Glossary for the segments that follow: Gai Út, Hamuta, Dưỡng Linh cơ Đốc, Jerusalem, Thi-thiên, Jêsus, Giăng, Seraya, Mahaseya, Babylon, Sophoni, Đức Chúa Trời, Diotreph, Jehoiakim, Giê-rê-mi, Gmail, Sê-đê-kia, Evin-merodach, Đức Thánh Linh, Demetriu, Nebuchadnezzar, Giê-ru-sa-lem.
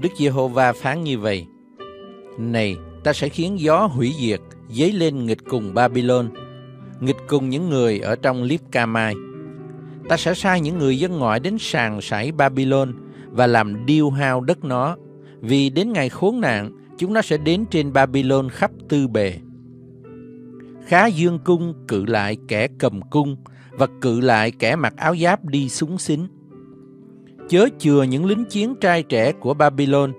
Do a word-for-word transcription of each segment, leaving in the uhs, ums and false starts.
Đức Giê-hô-va phán như vậy: Này, ta sẽ khiến gió hủy diệt dấy lên nghịch cùng Babylon, nghịch cùng những người ở trong Líp-ca-mai. Ta sẽ sai những người dân ngoại đến sàng sảy Babylon và làm điêu hao đất nó, vì đến ngày khốn nạn chúng nó sẽ đến trên Babylon khắp tư bề. Khá dương cung cự lại kẻ cầm cung và cự lại kẻ mặc áo giáp đi súng xính. Chớ chừa những lính chiến trai trẻ của Babylon,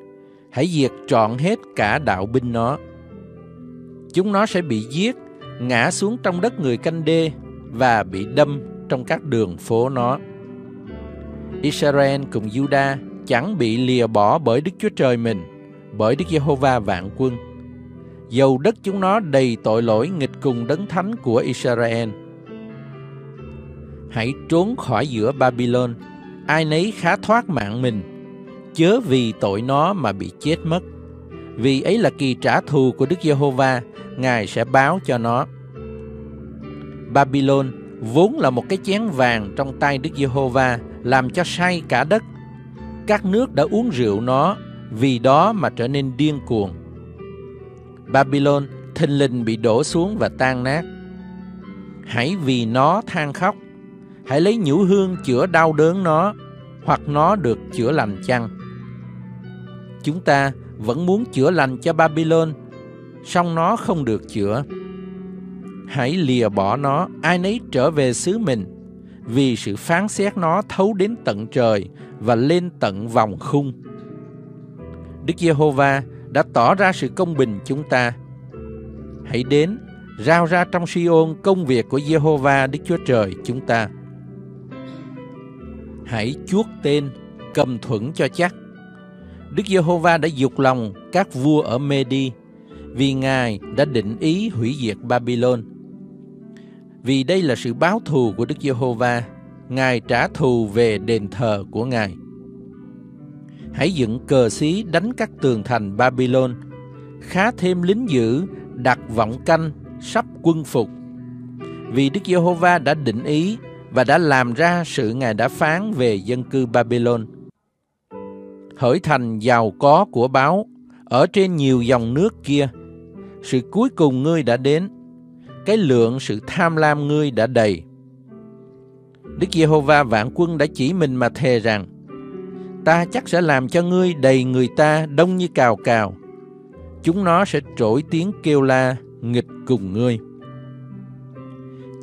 hãy diệt trọn hết cả đạo binh nó. Chúng nó sẽ bị giết, ngã xuống trong đất người canh đê và bị đâm trong các đường phố nó. Israel cùng Juda chẳng bị lìa bỏ bởi Đức Chúa Trời mình, bởi Đức Giê-hô-va vạn quân, dầu đất chúng nó đầy tội lỗi nghịch cùng đấng thánh của Israel. Hãy trốn khỏi giữa Babylon, ai nấy khá thoát mạng mình, chớ vì tội nó mà bị chết mất, vì ấy là kỳ trả thù của Đức Giê-hô-va, Ngài sẽ báo cho nó. Babylon vốn là một cái chén vàng trong tay Đức Giê-hô-va, làm cho say cả đất. Các nước đã uống rượu nó, vì đó mà trở nên điên cuồng. Babylon thình lình bị đổ xuống và tan nát. Hãy vì nó than khóc, hãy lấy nhũ hương chữa đau đớn nó, hoặc nó được chữa lành chăng? Chúng ta vẫn muốn chữa lành cho Babylon, song nó không được chữa. Hãy lìa bỏ nó, ai nấy trở về xứ mình, vì sự phán xét nó thấu đến tận trời và lên tận vòng khung. Đức Giê-hô-va đã tỏ ra sự công bình chúng ta. Hãy đến, rao ra trong Si-ôn công việc của Giê-hô-va Đức Chúa Trời chúng ta. Hãy chuốt tên, cầm thuẫn cho chắc. Đức Giê-hô-va đã dục lòng các vua ở Mê-đi, vì Ngài đã định ý hủy diệt Babylon. Vì đây là sự báo thù của Đức Giê-hô-va, Ngài trả thù về đền thờ của Ngài. Hãy dựng cờ xí đánh các tường thành Babylon, khá thêm lính giữ, đặt vọng canh, sắp quân phục. Vì Đức Giê-hô-va đã định ý và đã làm ra sự Ngài đã phán về dân cư Babylon. Hỡi thành giàu có của báo, ở trên nhiều dòng nước kia, sự cuối cùng ngươi đã đến, cái lượng sự tham lam ngươi đã đầy. Đức Giê-hô-va vạn quân đã chỉ mình mà thề rằng: Ta chắc sẽ làm cho ngươi đầy người ta đông như cào cào. Chúng nó sẽ trỗi tiếng kêu la nghịch cùng ngươi.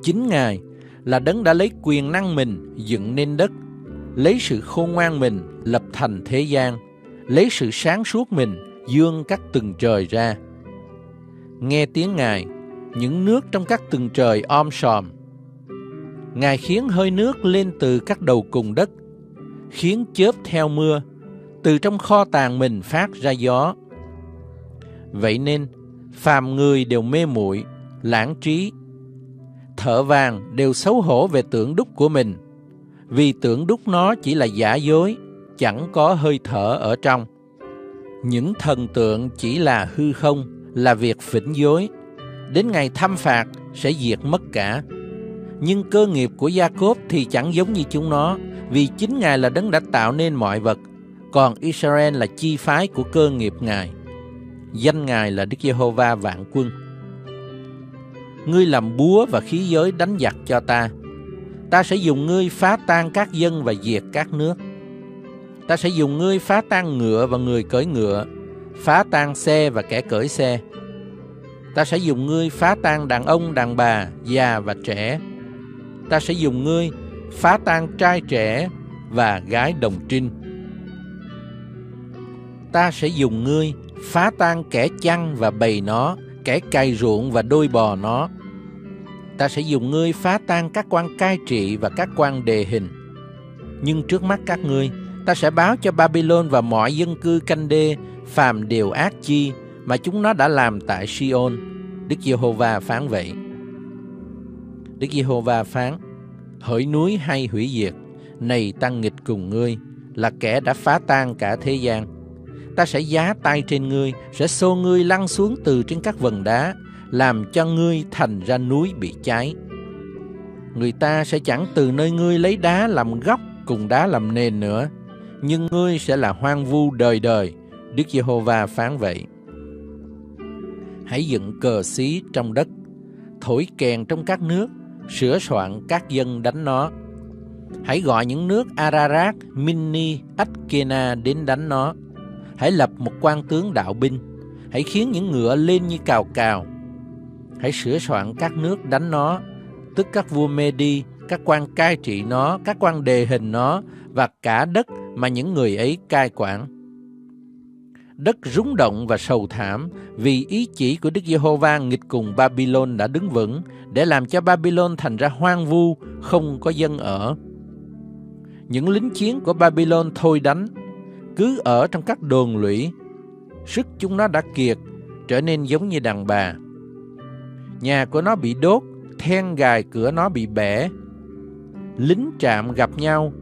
Chính Ngài là đấng đã lấy quyền năng mình dựng nên đất, lấy sự khôn ngoan mình lập thành thế gian, lấy sự sáng suốt mình dương các tầng trời ra. Nghe tiếng Ngài, những nước trong các tầng trời om sòm. Ngài khiến hơi nước lên từ các đầu cùng đất, khiến chớp theo mưa, từ trong kho tàng mình phát ra gió. Vậy nên, phàm người đều mê muội, lãng trí, thợ vàng đều xấu hổ về tượng đúc của mình, vì tượng đúc nó chỉ là giả dối, chẳng có hơi thở ở trong. Những thần tượng chỉ là hư không, là việc phỉnh dối. Đến ngày thăm phạt sẽ diệt mất cả. Nhưng cơ nghiệp của Gia-cốp thì chẳng giống như chúng nó, vì chính Ngài là đấng đã tạo nên mọi vật, còn Israel là chi phái của cơ nghiệp Ngài. Danh Ngài là Đức Giê-hô-va vạn quân. Ngươi làm búa và khí giới đánh giặc cho ta. Ta sẽ dùng ngươi phá tan các dân và diệt các nước. Ta sẽ dùng ngươi phá tan ngựa và người cưỡi ngựa, phá tan xe và kẻ cưỡi xe. Ta sẽ dùng ngươi phá tan đàn ông, đàn bà, già và trẻ. Ta sẽ dùng ngươi phá tan trai trẻ và gái đồng trinh. Ta sẽ dùng ngươi phá tan kẻ chăn và bầy nó, kẻ cày ruộng và đôi bò nó. Ta sẽ dùng ngươi phá tan các quan cai trị và các quan đề hình. Nhưng trước mắt các ngươi, Ta sẽ báo cho Babylon và mọi dân cư canh đê phàm điều ác chi mà chúng nó đã làm tại Si-ôn. Đức Giê-hô-va phán vậy. Đức Giê-hô-va phán: Hỡi núi hay hủy diệt, này ta nghịch cùng ngươi, là kẻ đã phá tan cả thế gian. Ta sẽ giá tay trên ngươi, sẽ xô ngươi lăn xuống từ trên các vầng đá, làm cho ngươi thành ra núi bị cháy. Người ta sẽ chẳng từ nơi ngươi lấy đá làm góc, cùng đá làm nền nữa, nhưng ngươi sẽ là hoang vu đời đời. Đức Giê-hô-va phán vậy. Hãy dựng cờ xí trong đất, thổi kèn trong các nước, sửa soạn các dân đánh nó. Hãy gọi những nước Ararat, Minni, Ách-kê-na đến đánh nó. Hãy lập một quan tướng đạo binh, hãy khiến những ngựa lên như cào cào. Hãy sửa soạn các nước đánh nó, tức các vua Medi, các quan cai trị nó, các quan đề hình nó, và cả đất mà những người ấy cai quản. Đất rúng động và sầu thảm, vì ý chỉ của Đức Giê-hô-va nghịch cùng Babylon đã đứng vững, để làm cho Babylon thành ra hoang vu, không có dân ở. Những lính chiến của Babylon thôi đánh, cứ ở trong các đồn lũy. Sức chúng nó đã kiệt, trở nên giống như đàn bà. Nhà của nó bị đốt, then gài cửa nó bị bẻ. Lính trạm gặp nhau,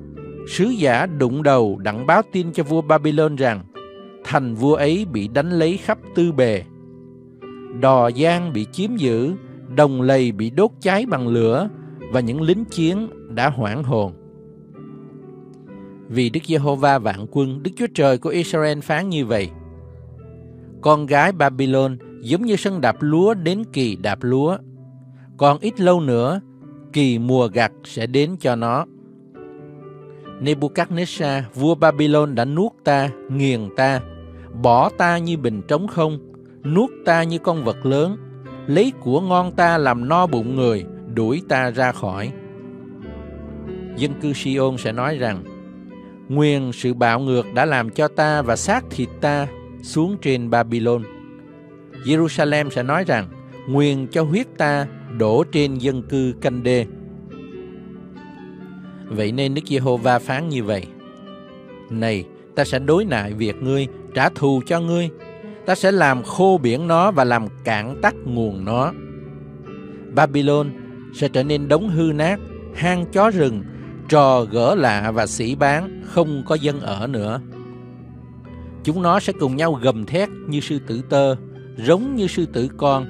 sứ giả đụng đầu đặng báo tin cho vua Babylon rằng thành vua ấy bị đánh lấy khắp tư bề. Đò giang bị chiếm giữ, đồng lầy bị đốt cháy bằng lửa, và những lính chiến đã hoảng hồn. Vì Đức Giê-hô-va vạn quân, Đức Chúa Trời của Israel phán như vậy: Con gái Babylon giống như sân đạp lúa đến kỳ đạp lúa, còn ít lâu nữa kỳ mùa gặt sẽ đến cho nó. Nebuchadnezzar, vua Babylon đã nuốt ta, nghiền ta, bỏ ta như bình trống không, nuốt ta như con vật lớn, lấy của ngon ta làm no bụng người, đuổi ta ra khỏi. Dân cư Si-ôn sẽ nói rằng: Nguyên sự bạo ngược đã làm cho ta và xác thịt ta xuống trên Babylon. Jerusalem sẽ nói rằng: Nguyên cho huyết ta đổ trên dân cư canh đê. Vậy nên Đức Giê-hô-va phán như vậy: Này, ta sẽ đối nại việc ngươi, trả thù cho ngươi. Ta sẽ làm khô biển nó và làm cạn tắt nguồn nó. Babylon sẽ trở nên đống hư nát, hang chó rừng, trò gỡ lạ và sĩ bán, không có dân ở nữa. Chúng nó sẽ cùng nhau gầm thét như sư tử tơ, rống như sư tử con.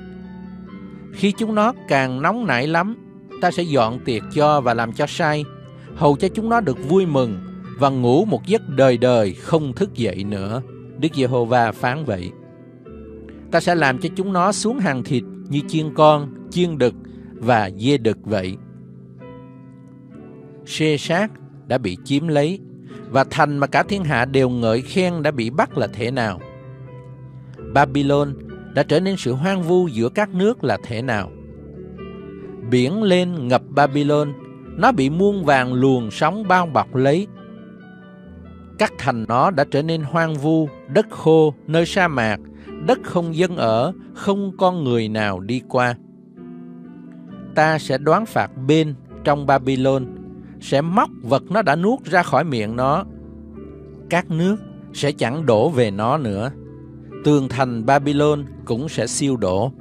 Khi chúng nó càng nóng nảy lắm, ta sẽ dọn tiệc cho và làm cho say, hầu cho chúng nó được vui mừng và ngủ một giấc đời đời không thức dậy nữa. Đức Giê-hô-va phán vậy. Ta sẽ làm cho chúng nó xuống hàng thịt như chiên con, chiên đực và dê đực vậy. Xê-sát đã bị chiếm lấy, và thành mà cả thiên hạ đều ngợi khen đã bị bắt là thế nào. Babylon đã trở nên sự hoang vu giữa các nước là thế nào. Biển lên ngập Babylon, nó bị muôn vàn luồng sóng bao bọc lấy. Các thành nó đã trở nên hoang vu, đất khô, nơi sa mạc, đất không dân ở, không con người nào đi qua. Ta sẽ đoán phạt bên trong Babylon, sẽ móc vật nó đã nuốt ra khỏi miệng nó. Các nước sẽ chẳng đổ về nó nữa. Tường thành Babylon cũng sẽ siêu đổ.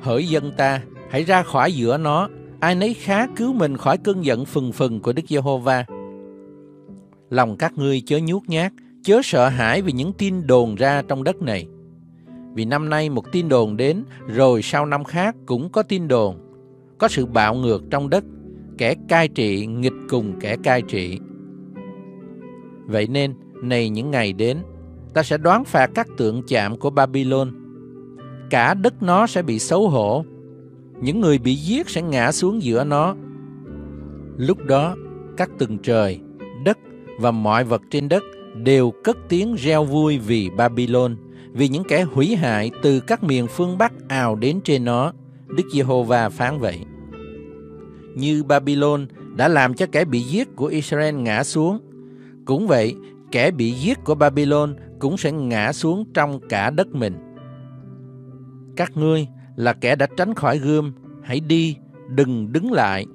Hỡi dân ta, hãy ra khỏi giữa nó, ai nấy khá cứu mình khỏi cơn giận phừng phừng của Đức Giê-hô-va. Lòng các ngươi chớ nhút nhát, chớ sợ hãi vì những tin đồn ra trong đất này. Vì năm nay một tin đồn đến, rồi sau năm khác cũng có tin đồn. Có sự bạo ngược trong đất, kẻ cai trị nghịch cùng kẻ cai trị. Vậy nên, này những ngày đến, ta sẽ đoán phạt các tượng chạm của Babylon. Cả đất nó sẽ bị xấu hổ, những người bị giết sẽ ngã xuống giữa nó. Lúc đó, các tầng trời, đất và mọi vật trên đất đều cất tiếng reo vui vì Babylon, vì những kẻ hủy hại từ các miền phương Bắc ào đến trên nó. Đức Giê-hô-va phán vậy. Như Babylon đã làm cho kẻ bị giết của Israel ngã xuống, cũng vậy, kẻ bị giết của Babylon cũng sẽ ngã xuống trong cả đất mình. Các ngươi là kẻ đã tránh khỏi gươm, hãy đi, đừng đứng lại.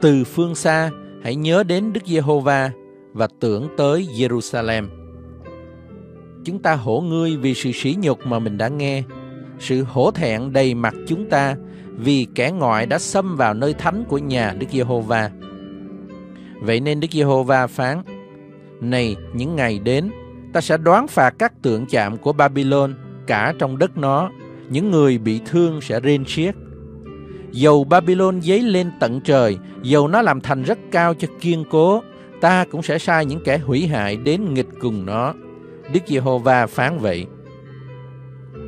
Từ phương xa, hãy nhớ đến Đức Giê-hô-va và tưởng tới Giê-ru-sa-lem. Chúng ta hổ ngươi vì sự sỉ nhục mà mình đã nghe, sự hổ thẹn đầy mặt chúng ta vì kẻ ngoại đã xâm vào nơi thánh của nhà Đức Giê-hô-va. Vậy nên Đức Giê-hô-va phán: Này, những ngày đến, ta sẽ đoán phạt các tượng chạm của Babylon, cả trong đất nó, những người bị thương sẽ rên xiết. Dầu Babylon dấy lên tận trời, dầu nó làm thành rất cao cho kiên cố, ta cũng sẽ sai những kẻ hủy hại đến nghịch cùng nó. Đức Giê-hô-va phán vậy.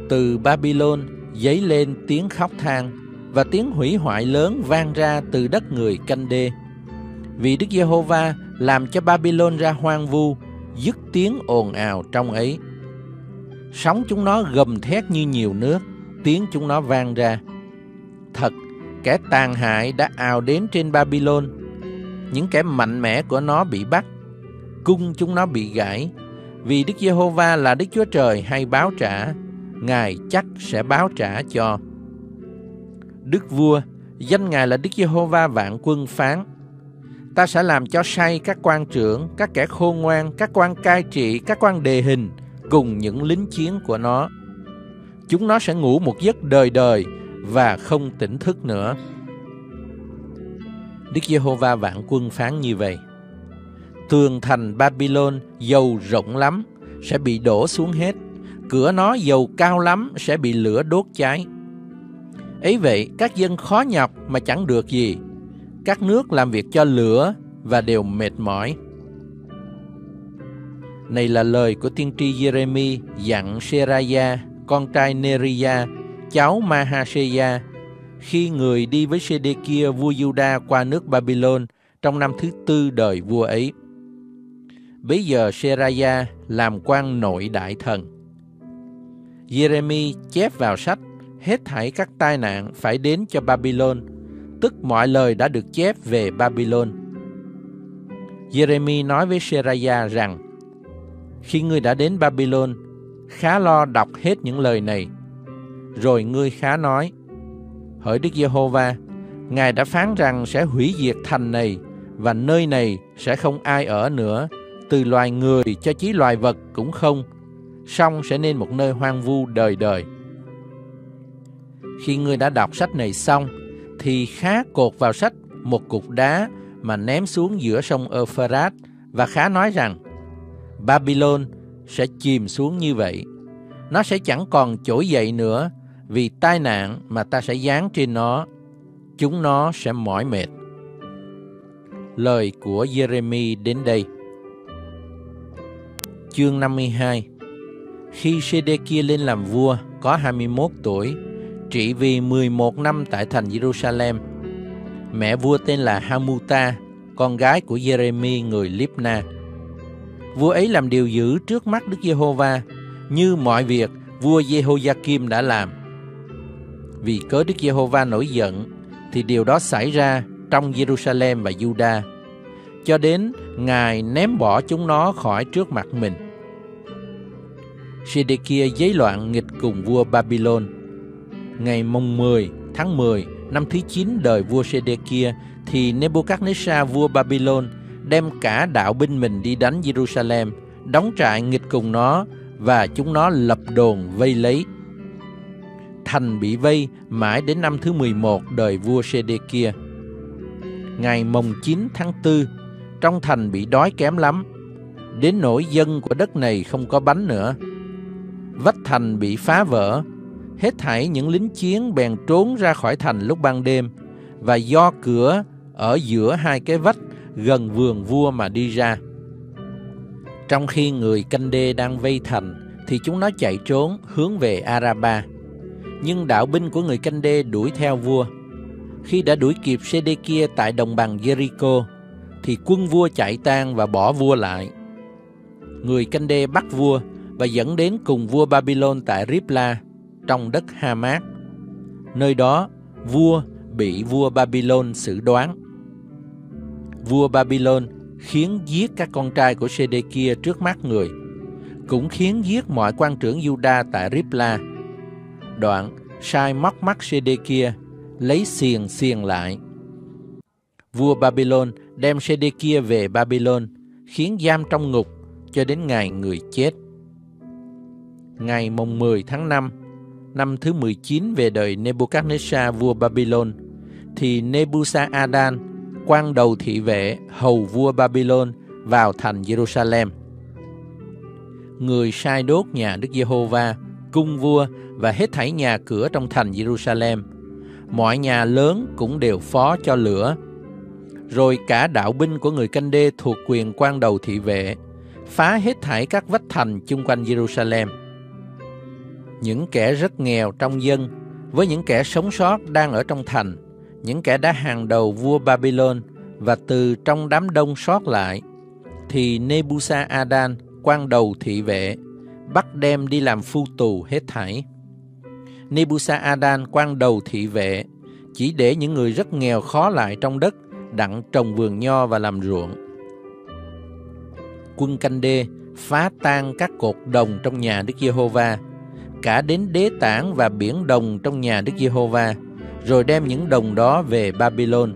Từ Babylon dấy lên tiếng khóc than, và tiếng hủy hoại lớn vang ra từ đất người Canh-đê. Vì Đức Giê-hô-va làm cho Babylon ra hoang vu, dứt tiếng ồn ào trong ấy. Sóng chúng nó gầm thét như nhiều nước, tiếng chúng nó vang ra. Thật, kẻ tàn hại đã ào đến trên Babylon, những kẻ mạnh mẽ của nó bị bắt, cung chúng nó bị gãy. Vì Đức Giê-hô-va là Đức Chúa Trời hay báo trả, Ngài chắc sẽ báo trả cho. Đức vua, danh Ngài là Đức Giê-hô-va vạn quân phán: Ta sẽ làm cho say các quan trưởng, các kẻ khôn ngoan, các quan cai trị, các quan đề hình cùng những lính chiến của nó. Chúng nó sẽ ngủ một giấc đời đời và không tỉnh thức nữa. Đức Giê-hô-va vạn quân phán như vậy. Tường thành Babylon dầu rộng lắm sẽ bị đổ xuống hết, cửa nó dầu cao lắm sẽ bị lửa đốt cháy. Ấy vậy các dân khó nhọc mà chẳng được gì, các nước làm việc cho lửa và đều mệt mỏi. Này là lời của tiên tri Giê-rê-mi dặn Seraya, con trai Neria, cháu Mahaseya, khi người đi với Sê-đê-kia vua Giu-đa qua nước Babylon trong năm thứ tư đời vua ấy. Bấy giờ Seraya làm quan nội đại thần. Giê-rê-mi chép vào sách hết thảy các tai nạn phải đến cho Babylon, tức mọi lời đã được chép về Babylon. Giê-rê-mi nói với Seraya rằng: Khi ngươi đã đến Babylon, khá lo đọc hết những lời này. Rồi ngươi khá nói: Hỡi Đức Giê-hô-va, Ngài đã phán rằng sẽ hủy diệt thành này, và nơi này sẽ không ai ở nữa, từ loài người cho chí loài vật cũng không, song sẽ nên một nơi hoang vu đời đời. Khi ngươi đã đọc sách này xong, thì khá cột vào sách một cục đá mà ném xuống giữa sông Euphrat, và khá nói rằng: Babylon sẽ chìm xuống như vậy, nó sẽ chẳng còn trỗi dậy nữa, vì tai nạn mà ta sẽ giáng trên nó, chúng nó sẽ mỏi mệt. Lời của Giê-rê-mi đến đây. Chương năm mươi hai. Khi Sê-đê-kia lên làm vua, có hai mươi mốt tuổi, trị vì mười một năm tại thành Giê-ru-sa-lem. Mẹ vua tên là Hamuta, con gái của Giê-rê-mi người Libna. Vua ấy làm điều dữ trước mắt Đức Giê-hô-va, như mọi việc vua Giê-hô-gia-kim đã làm. Vì cớ Đức Giê-hô-va nổi giận, thì điều đó xảy ra trong Giê-ru-sa-lem và Giu-đa, cho đến Ngài ném bỏ chúng nó khỏi trước mặt mình. Sê-đê-kia giấy loạn nghịch cùng vua Babylon. Ngày mùng mười tháng mười năm thứ chín đời vua Sê-đê-kia, thì Nebuchadnezzar vua Babylon đem cả đạo binh mình đi đánh Giê-ru-sa-lem, đóng trại nghịch cùng nó, và chúng nó lập đồn vây lấy. Thành bị vây mãi đến năm thứ mười một đời vua Sê-đê-kia. Ngày mồng chín tháng tư, trong thành bị đói kém lắm, đến nỗi dân của đất này không có bánh nữa. Vách thành bị phá vỡ, hết thảy những lính chiến bèn trốn ra khỏi thành lúc ban đêm, và do cửa ở giữa hai cái vách gần vườn vua mà đi ra. Trong khi người Canh-đê đang vây thành, thì chúng nó chạy trốn hướng về Araba. Nhưng đạo binh của người Canh-đê đuổi theo vua. Khi đã đuổi kịp Sê-đê-kia tại đồng bằng Jericho, thì quân vua chạy tan và bỏ vua lại. Người Canh-đê bắt vua và dẫn đến cùng vua Babylon tại Ribla trong đất Hamat. Nơi đó vua bị vua Babylon xử đoán. Vua Babylon khiến giết các con trai của Sê-đê-kia trước mắt người, cũng khiến giết mọi quan trưởng Giu-đa tại Ribla. Đoạn sai móc mắt Sê-đê-kia, lấy xiềng xiềng lại. Vua Babylon đem Sê-đê-kia về Babylon, khiến giam trong ngục cho đến ngày người chết. Ngày mùng mười tháng năm, năm thứ mười chín về đời Nebuchadnezzar vua Babylon, thì Nebuchadnezzar quan đầu thị vệ hầu vua Babylon vào thành Jerusalem. Người sai đốt nhà Đức Giê-hô-va, cung vua và hết thảy nhà cửa trong thành Jerusalem. Mọi nhà lớn cũng đều phó cho lửa. Rồi cả đạo binh của người Canh-đê thuộc quyền quan đầu thị vệ, phá hết thảy các vách thành chung quanh Jerusalem. Những kẻ rất nghèo trong dân, với những kẻ sống sót đang ở trong thành, những kẻ đã hàng đầu vua Babylon và từ trong đám đông sót lại, thì Nebuchadnezzar quan đầu thị vệ bắt đem đi làm phu tù hết thảy. Nebuchadnezzar quan đầu thị vệ chỉ để những người rất nghèo khó lại trong đất, đặng trồng vườn nho và làm ruộng. Quân Canh-đê phá tan các cột đồng trong nhà Đức Giê-hô-va, cả đến đế tảng và biển đồng trong nhà Đức Giê-hô-va, rồi đem những đồng đó về Babylon.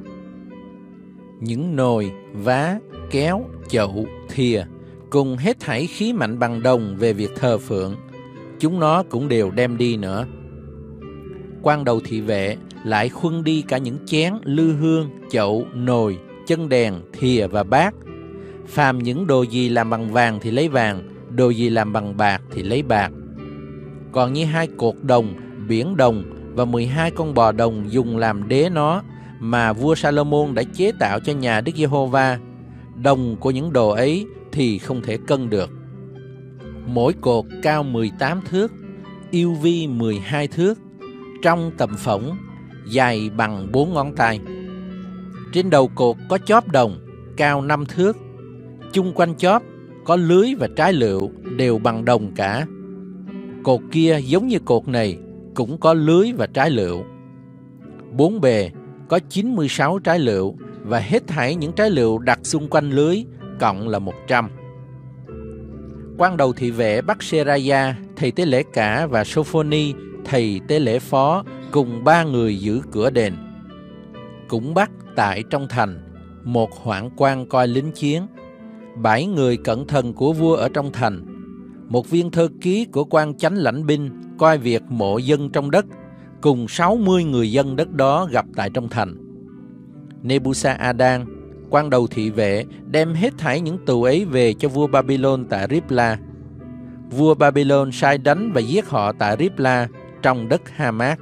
Những nồi, vá, kéo, chậu, thìa cùng hết thảy khí mạnh bằng đồng về việc thờ phượng, chúng nó cũng đều đem đi nữa. Quan đầu thị vệ lại khuân đi cả những chén, lư hương, chậu, nồi, chân đèn, thìa và bát. Phàm những đồ gì làm bằng vàng thì lấy vàng, đồ gì làm bằng bạc thì lấy bạc. Còn như hai cột đồng, biển đồng và mười hai con bò đồng dùng làm đế nó mà vua Sa-lô-môn đã chế tạo cho nhà Đức Giê-hô-va, đồng của những đồ ấy thì không thể cân được. Mỗi cột cao mười tám thước, yêu vi mười hai thước, trong tầm phỏng, dài bằng bốn ngón tay. Trên đầu cột có chóp đồng, cao năm thước. Chung quanh chóp có lưới và trái lựu, đều bằng đồng cả. Cột kia giống như cột này, cũng có lưới và trái lựu. Bốn bề có chín mươi sáu trái lựu, và hết thảy những trái lựu đặt xung quanh lưới, cộng là một trăm. Quan đầu thị vệ bắt Seraya, thầy tế lễ cả, và Sophoni, thầy tế lễ phó, cùng ba người giữ cửa đền. Cũng bắt tại trong thành một hoạn quan coi lính chiến, bảy người cận thần của vua ở trong thành, một viên thơ ký của quan chánh lãnh binh coi việc mộ dân trong đất, cùng sáu mươi người dân đất đó gặp tại trong thành. Nebuchadnezzar quan đầu thị vệ đem hết thảy những tù ấy về cho vua Babylon tại Ribla. Vua Babylon sai đánh và giết họ tại Ribla trong đất Hamat.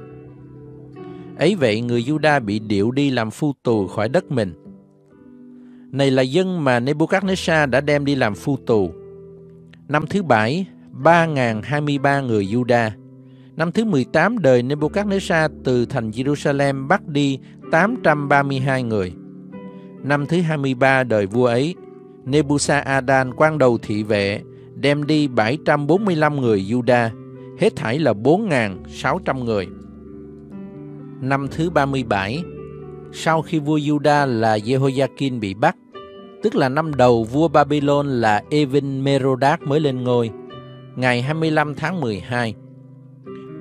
Ấy vậy người Giu-đa bị điệu đi làm phu tù khỏi đất mình. Này là dân mà Nebuchadnezzar đã đem đi làm phu tù. Năm thứ bảy, ba nghìn không trăm hai mươi ba người Giu-đa. Năm thứ mười tám đời Nebuchadnezzar từ thành Jerusalem bắt đi tám trăm ba mươi hai người. Năm thứ hai mươi ba đời vua ấy, Nebuchadnezzar quan đầu thị vệ đem đi bảy trăm bốn mươi lăm người Giu-đa, hết thảy là bốn nghìn sáu trăm người. Năm thứ ba mươi bảy, sau khi vua Giu-đa là Jehoiakim bị bắt, tức là năm đầu vua Babylon là Evin-merodach mới lên ngôi, ngày hai mươi lăm tháng mười hai,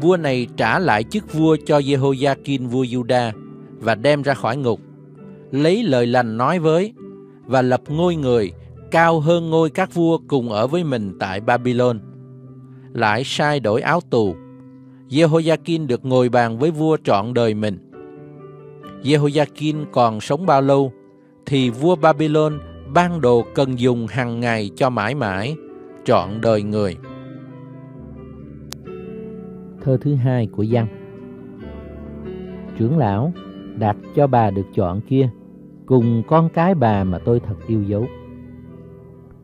vua này trả lại chức vua cho Jehoiakim vua Giu-đa và đem ra khỏi ngục, lấy lời lành nói với và lập ngôi người cao hơn ngôi các vua cùng ở với mình tại Babylon. Lại sai đổi áo tù, Jehoiakim được ngồi bàn với vua trọn đời mình. Jehoiakim còn sống bao lâu thì vua Babylon ban đồ cần dùng hàng ngày cho mãi mãi trọn đời người. Thơ thứ hai của Giăng. Trưởng lão đặt cho bà được chọn kia, cùng con cái bà mà tôi thật yêu dấu.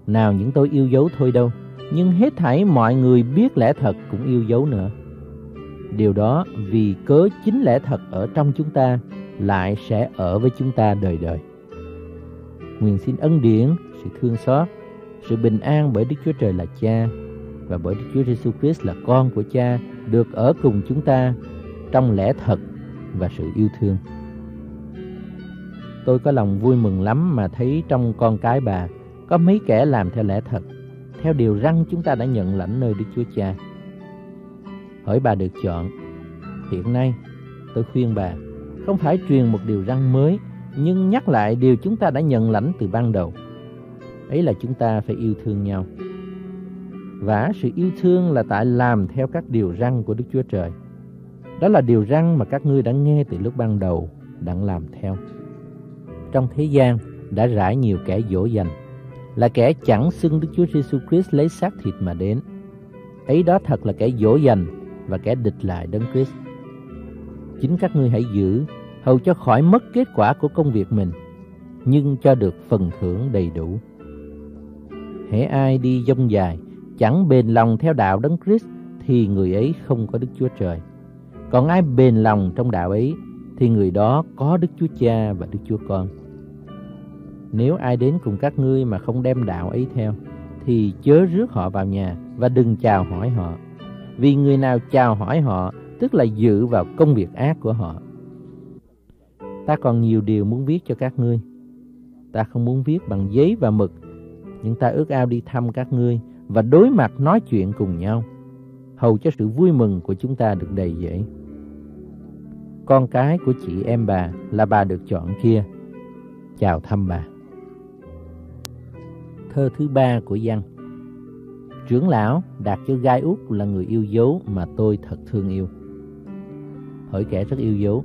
Nào những tôi yêu dấu thôi đâu, nhưng hết thảy mọi người biết lẽ thật cũng yêu dấu nữa. Điều đó vì cớ chính lẽ thật ở trong chúng ta lại sẽ ở với chúng ta đời đời. Nguyện xin ân điển, sự thương xót, sự bình an bởi Đức Chúa Trời là Cha và bởi Đức Chúa Giêsu Christ là Con của Cha được ở cùng chúng ta trong lẽ thật và sự yêu thương. Tôi có lòng vui mừng lắm mà thấy trong con cái bà có mấy kẻ làm theo lẽ thật, theo điều răn chúng ta đã nhận lãnh nơi Đức Chúa Cha. Hỡi bà được chọn, hiện nay tôi khuyên bà không phải truyền một điều răn mới, nhưng nhắc lại điều chúng ta đã nhận lãnh từ ban đầu. Ấy là chúng ta phải yêu thương nhau. Và sự yêu thương là tại làm theo các điều răn của Đức Chúa Trời. Đó là điều răn mà các ngươi đã nghe từ lúc ban đầu, đặng làm theo. Trong thế gian đã rải nhiều kẻ dỗ dành, là kẻ chẳng xưng Đức Chúa Giêsu Christ lấy xác thịt mà đến. Ấy đó thật là kẻ dỗ dành và kẻ địch lại Đấng Christ. Chính các ngươi hãy giữ, hầu cho khỏi mất kết quả của công việc mình, nhưng cho được phần thưởng đầy đủ. Hễ ai đi dông dài, chẳng bền lòng theo đạo Đấng Christ, thì người ấy không có Đức Chúa Trời. Còn ai bền lòng trong đạo ấy, thì người đó có Đức Chúa Cha và Đức Chúa Con. Nếu ai đến cùng các ngươi mà không đem đạo ấy theo, thì chớ rước họ vào nhà và đừng chào hỏi họ. Vì người nào chào hỏi họ, tức là dự vào công việc ác của họ. Ta còn nhiều điều muốn viết cho các ngươi. Ta không muốn viết bằng giấy và mực, nhưng ta ước ao đi thăm các ngươi và đối mặt nói chuyện cùng nhau, hầu cho sự vui mừng của chúng ta được đầy dẫy. Con cái của chị em bà là bà được chọn kia. Chào thăm bà. Thơ thứ ba của Giăng. Trưởng lão đạt cho Gai Út là người yêu dấu mà tôi thật thương yêu. Hỡi kẻ rất yêu dấu,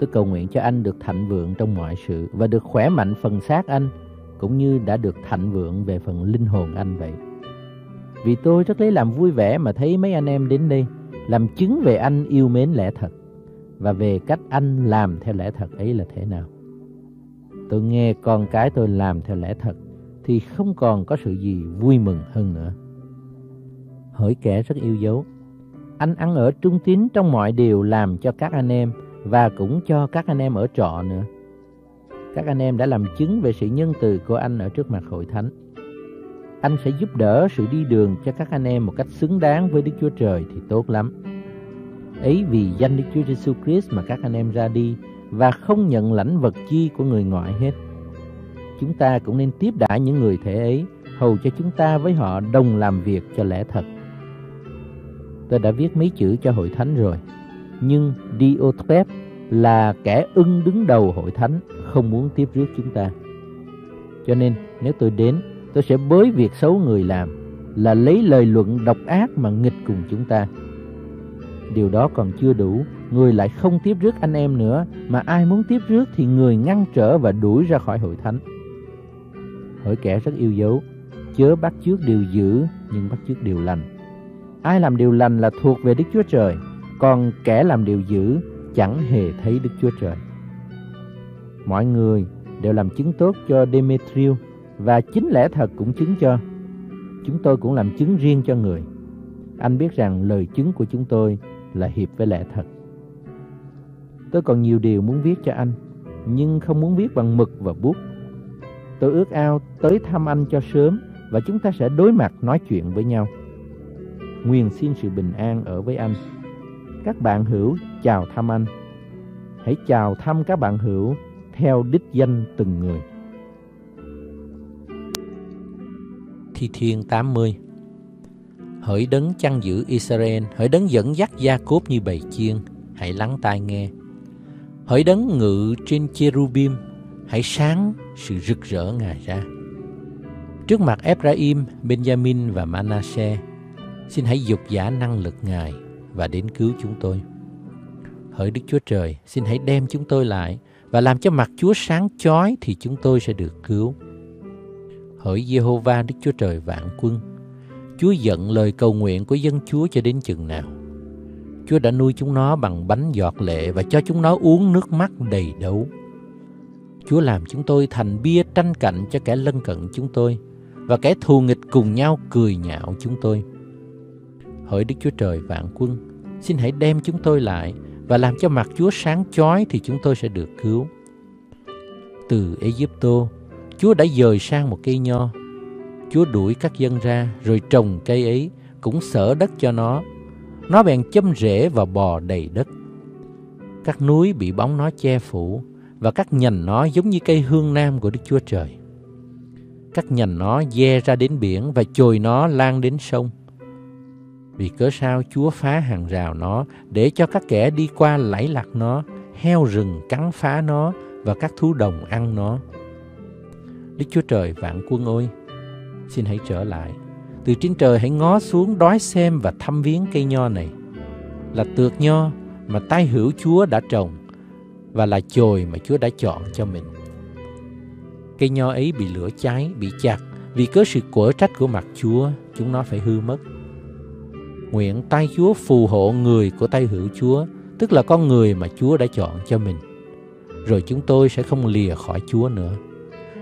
tôi cầu nguyện cho anh được thạnh vượng trong mọi sự và được khỏe mạnh phần xác anh, cũng như đã được thạnh vượng về phần linh hồn anh vậy. Vì tôi rất lấy làm vui vẻ mà thấy mấy anh em đến đây, làm chứng về anh yêu mến lẽ thật, và về cách anh làm theo lẽ thật ấy là thế nào. Tôi nghe con cái tôi làm theo lẽ thật, thì không còn có sự gì vui mừng hơn nữa. Hỡi kẻ rất yêu dấu, anh ăn ở trung tín trong mọi điều làm cho các anh em, và cũng cho các anh em ở trọ nữa. Các anh em đã làm chứng về sự nhân từ của anh ở trước mặt hội thánh. Anh sẽ giúp đỡ sự đi đường cho các anh em một cách xứng đáng với Đức Chúa Trời thì tốt lắm. Ấy vì danh Đức Chúa Giêsu Christ mà các anh em ra đi và không nhận lãnh vật chi của người ngoại hết. Chúng ta cũng nên tiếp đãi những người thể ấy, hầu cho chúng ta với họ đồng làm việc cho lẽ thật. Tôi đã viết mấy chữ cho hội thánh rồi, nhưng Diotreph là kẻ ưng đứng đầu hội thánh, không muốn tiếp rước chúng ta. Cho nên nếu tôi đến, tôi sẽ bới việc xấu người làm, là lấy lời luận độc ác mà nghịch cùng chúng ta. Điều đó còn chưa đủ, người lại không tiếp rước anh em nữa, mà ai muốn tiếp rước thì người ngăn trở và đuổi ra khỏi hội thánh. Hỡi kẻ rất yêu dấu, chớ bắt chước điều dữ, nhưng bắt chước điều lành. Ai làm điều lành là thuộc về Đức Chúa Trời, còn kẻ làm điều dữ chẳng hề thấy Đức Chúa Trời. Mọi người đều làm chứng tốt cho Demetriu, và chính lẽ thật cũng chứng cho. Chúng tôi cũng làm chứng riêng cho người. Anh biết rằng lời chứng của chúng tôi là hiệp với lẽ thật. Tôi còn nhiều điều muốn viết cho anh, nhưng không muốn viết bằng mực và bút. Tôi ước ao tới thăm anh cho sớm, và chúng ta sẽ đối mặt nói chuyện với nhau. Nguyền xin sự bình an ở với anh. Các bạn hữu chào thăm anh. Hãy chào thăm các bạn hữu theo đích danh từng người. Thi-thiên tám mươi. Hỡi đấng chăn giữ Israel, hỡi đấng dẫn dắt Gia-cốp như bầy chiên, hãy lắng tai nghe. Hỡi đấng ngự trên cherubim, hãy sáng sự rực rỡ Ngài ra. Trước mặt Ephraim, Benjamin và Manasseh, xin hãy dục giả năng lực Ngài và đến cứu chúng tôi. Hỡi Đức Chúa Trời, xin hãy đem chúng tôi lại và làm cho mặt Chúa sáng chói, thì chúng tôi sẽ được cứu. Hỡi Giê-hô-va Đức Chúa Trời vạn quân, Chúa giận lời cầu nguyện của dân Chúa cho đến chừng nào? Chúa đã nuôi chúng nó bằng bánh giọt lệ và cho chúng nó uống nước mắt đầy đấu. Chúa làm chúng tôi thành bia tranh cạnh cho kẻ lân cận chúng tôi, và kẻ thù nghịch cùng nhau cười nhạo chúng tôi. Hỡi Đức Chúa Trời vạn quân, xin hãy đem chúng tôi lại và làm cho mặt Chúa sáng chói, thì chúng tôi sẽ được cứu. Từ Ai-cập, Chúa đã dời sang một cây nho. Chúa đuổi các dân ra, rồi trồng cây ấy, cũng xở đất cho nó. Nó bèn châm rễ và bò đầy đất. Các núi bị bóng nó che phủ, và các nhành nó giống như cây hương nam của Đức Chúa Trời. Các nhành nó de ra đến biển, và chồi nó lan đến sông. Vì cớ sao Chúa phá hàng rào nó, để cho các kẻ đi qua lẫy lạc nó, heo rừng cắn phá nó, và các thú đồng ăn nó. Đức Chúa Trời vạn quân ơi, xin hãy trở lại. Từ trên trời hãy ngó xuống đói xem và thăm viếng cây nho này, là tược nho mà tay hữu Chúa đã trồng và là chồi mà Chúa đã chọn cho mình. Cây nho ấy bị lửa cháy, bị chặt, vì cớ sự quở trách của mặt Chúa, chúng nó phải hư mất. Nguyện tay Chúa phù hộ người của tay hữu Chúa, tức là con người mà Chúa đã chọn cho mình. Rồi chúng tôi sẽ không lìa khỏi Chúa nữa.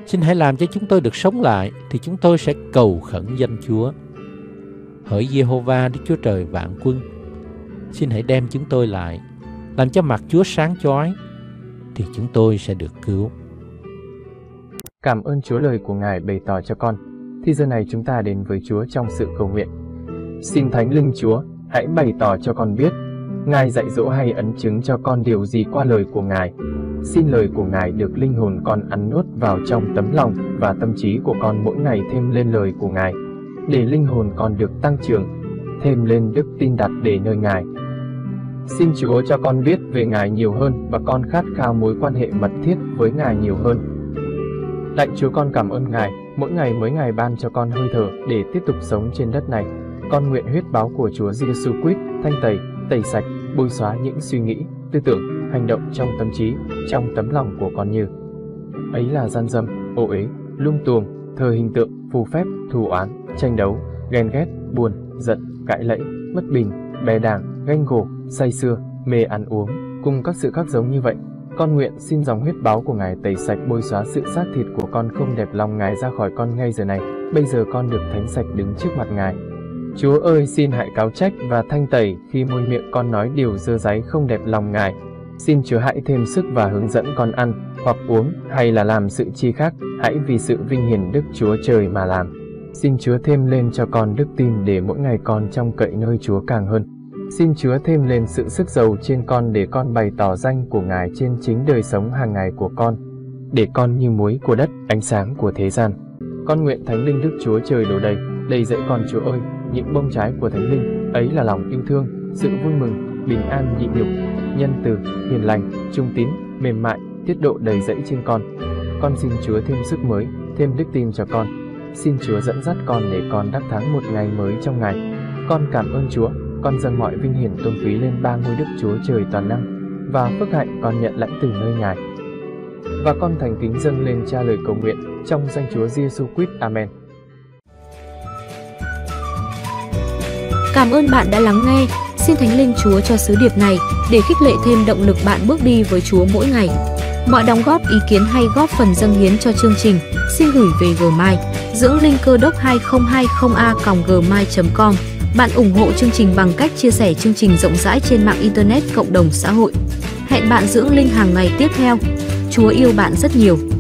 Xin hãy làm cho chúng tôi được sống lại, thì chúng tôi sẽ cầu khẩn danh Chúa. Hỡi Giê-hô-va Đức Chúa Trời vạn quân, xin hãy đem chúng tôi lại, làm cho mặt Chúa sáng chói, thì chúng tôi sẽ được cứu. Cảm ơn Chúa lời của Ngài bày tỏ cho con. Thì giờ này chúng ta đến với Chúa trong sự cầu nguyện. Xin Thánh Linh Chúa, hãy bày tỏ cho con biết, Ngài dạy dỗ hay ấn chứng cho con điều gì qua lời của Ngài. Xin lời của Ngài được linh hồn con ăn nuốt vào trong tấm lòng và tâm trí của con mỗi ngày thêm lên lời của Ngài, để linh hồn con được tăng trưởng, thêm lên đức tin đặt để nơi Ngài. Xin Chúa cho con biết về Ngài nhiều hơn và con khát khao mối quan hệ mật thiết với Ngài nhiều hơn. Lạy Chúa, con cảm ơn Ngài, mỗi ngày mới Ngài ban cho con hơi thở để tiếp tục sống trên đất này. Con nguyện huyết báo của Chúa Giêsu Christ thanh tẩy, tẩy sạch, bôi xóa những suy nghĩ, tư tưởng, hành động trong tâm trí, trong tấm lòng của con như ấy là gian dâm, ô uế, lung tuồng, thờ hình tượng, phù phép, thù oán, tranh đấu, ghen ghét, buồn, giận, cãi lẫy, bất bình, bè đảng, ganh gổ, say sưa, mê ăn uống, cùng các sự khác giống như vậy. Con nguyện xin dòng huyết báo của Ngài tẩy sạch bôi xóa sự xác thịt của con không đẹp lòng Ngài ra khỏi con ngay giờ này. Bây giờ con được thánh sạch đứng trước mặt Ngài. Chúa ơi, xin hãy cáo trách và thanh tẩy khi môi miệng con nói điều dơ dáy không đẹp lòng Ngài. Xin Chúa hãy thêm sức và hướng dẫn con ăn, hoặc uống, hay là làm sự chi khác, hãy vì sự vinh hiển Đức Chúa Trời mà làm. Xin Chúa thêm lên cho con đức tin để mỗi ngày con trông cậy nơi Chúa càng hơn. Xin Chúa thêm lên sự sức giàu trên con để con bày tỏ danh của Ngài trên chính đời sống hàng ngày của con, để con như muối của đất, ánh sáng của thế gian. Con nguyện Thánh Linh Đức Chúa Trời đổ đầy, đầy dẫy con Chúa ơi. Những bông trái của Thánh Linh ấy là lòng yêu thương, sự vui mừng, bình an nhịn nhục, nhân từ, hiền lành, trung tín, mềm mại, tiết độ đầy dẫy trên con. Con xin Chúa thêm sức mới, thêm đức tin cho con. Xin Chúa dẫn dắt con để con đắc thắng một ngày mới trong Ngài. Con cảm ơn Chúa, con dâng mọi vinh hiển tôn quý lên ba ngôi Đức Chúa Trời toàn năng và phước hạnh con nhận lãnh từ nơi Ngài. Và con thành kính dâng lên Cha lời cầu nguyện trong danh Chúa Giêsu Christ. Amen. Cảm ơn bạn đã lắng nghe. Xin Thánh Linh Chúa cho sứ điệp này để khích lệ thêm động lực bạn bước đi với Chúa mỗi ngày. Mọi đóng góp, ý kiến hay góp phần dâng hiến cho chương trình xin gửi về Gmail Dưỡng Linh Cơ Đốc hai không hai không a còng gmail chấm com. Bạn ủng hộ chương trình bằng cách chia sẻ chương trình rộng rãi trên mạng Internet, cộng đồng xã hội. Hẹn bạn Dưỡng Linh hàng ngày tiếp theo. Chúa yêu bạn rất nhiều.